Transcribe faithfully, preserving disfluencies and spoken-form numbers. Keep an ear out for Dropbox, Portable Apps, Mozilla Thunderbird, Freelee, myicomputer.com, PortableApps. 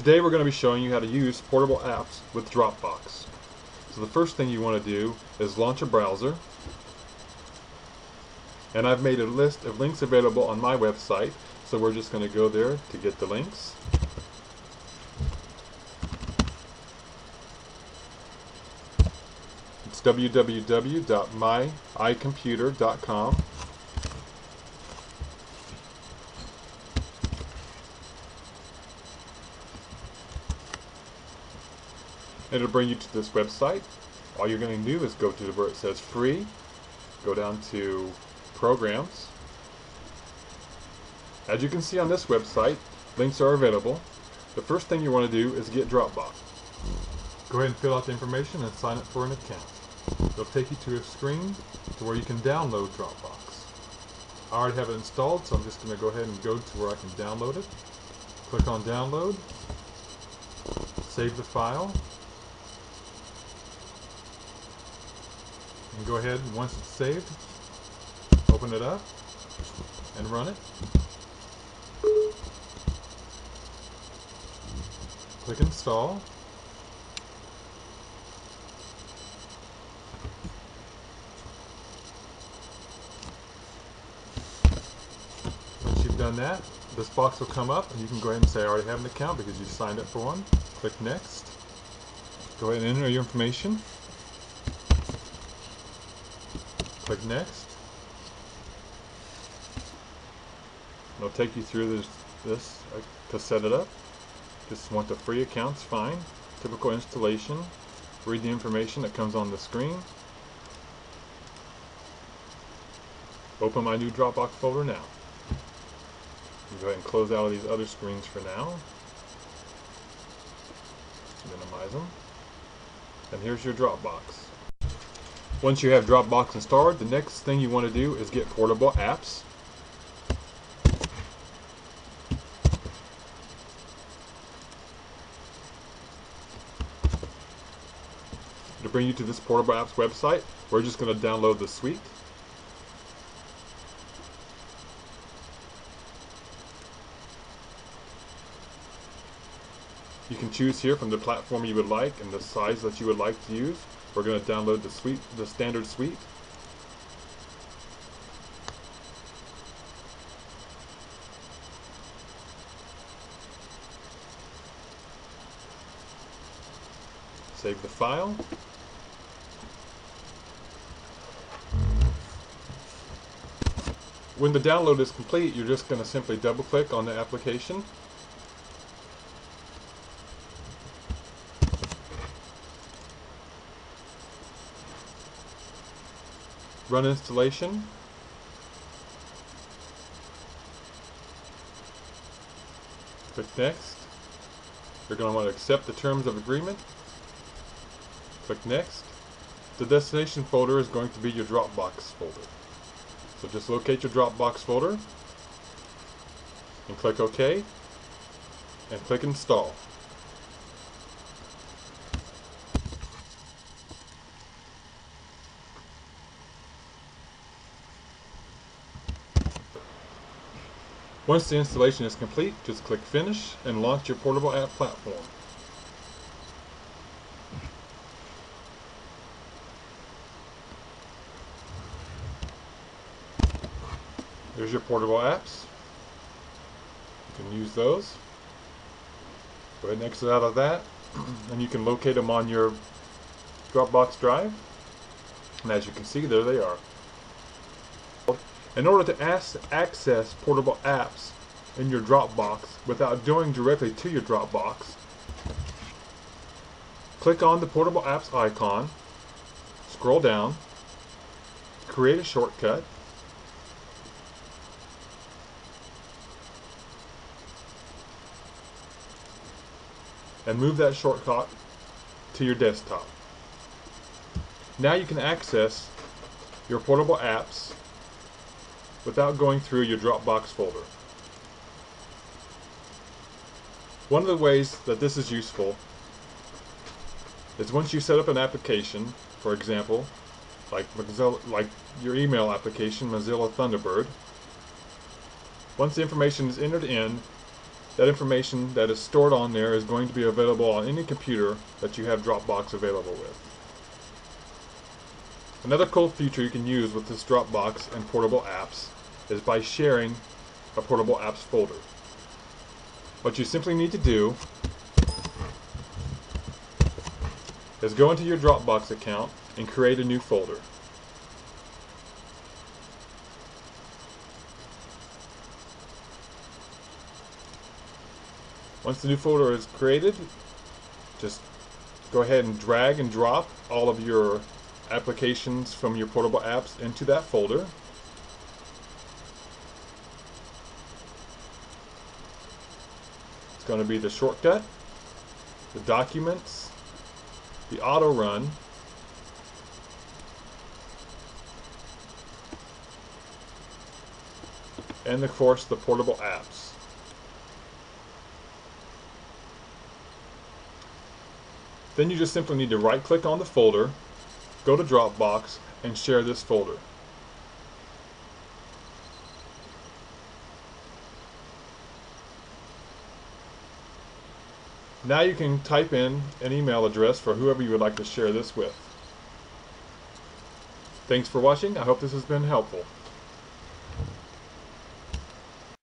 Today we're going to be showing you how to use portable apps with Dropbox. So the first thing you want to do is launch a browser. And I've made a list of links available on my website, so we're just going to go there to get the links. It's w w w dot my i computer dot com. It'll bring you to this website. All you're going to do is go to where it says free, go down to programs. As you can see on this website, links are available. The first thing you want to do is get Dropbox. Go ahead and fill out the information and sign up for an account. It'll take you to a screen to where you can download Dropbox. I already have it installed, so I'm just going to go ahead and go to where I can download it. Click on download, save the file, and go ahead, once it's saved, open it up and run it. Click install. Once you've done that, this box will come up and you can go ahead and say I already have an account because you signed up for one. Click next. Go ahead and enter your information. Click next. It'll take you through this, this uh, to set it up. Just want the free accounts, fine. Typical installation. Read the information that comes on the screen. Open my new Dropbox folder now. Go ahead and close out of these other screens for now. Minimize them. And here's your Dropbox. Once you have Dropbox installed, the next thing you want to do is get portable apps. To bring you to this portable apps website, we're just going to download the suite. You can choose here from the platform you would like and the size that you would like to use. We're going to download the suite, the standard suite. Save the file. When the download is complete, you're just going to simply double click on the application. Run installation. Click next. You're going to want to accept the terms of agreement. Click next. The destination folder is going to be your Dropbox folder. So just locate your Dropbox folder and click OK and click install. Once the installation is complete, just click Finish and launch your portable app platform. There's your portable apps. You can use those. Go ahead and exit out of that, and you can locate them on your Dropbox drive. And as you can see, there they are. In order to access portable apps in your Dropbox without going directly to your Dropbox, click on the portable apps icon, scroll down, create a shortcut, and move that shortcut to your desktop. Now you can access your portable apps without going through your Dropbox folder. One of the ways that this is useful is once you set up an application, for example, like, Mozilla, like your email application, Mozilla Thunderbird. Once the information is entered in, that information that is stored on there is going to be available on any computer that you have Dropbox available with. Another cool feature you can use with this Dropbox and Portable Apps is by sharing a Portable Apps folder. What you simply need to do is go into your Dropbox account and create a new folder. Once the new folder is created, just go ahead and drag and drop all of your applications from your Portable Apps into that folder. It's going to be the shortcut, the documents, the auto run, and of course the Portable Apps. Then you just simply need to right click on the folder, go to Dropbox, and share this folder. Now you can type in an email address for whoever you would like to share this with. Thanks for watching. I hope this has been helpful.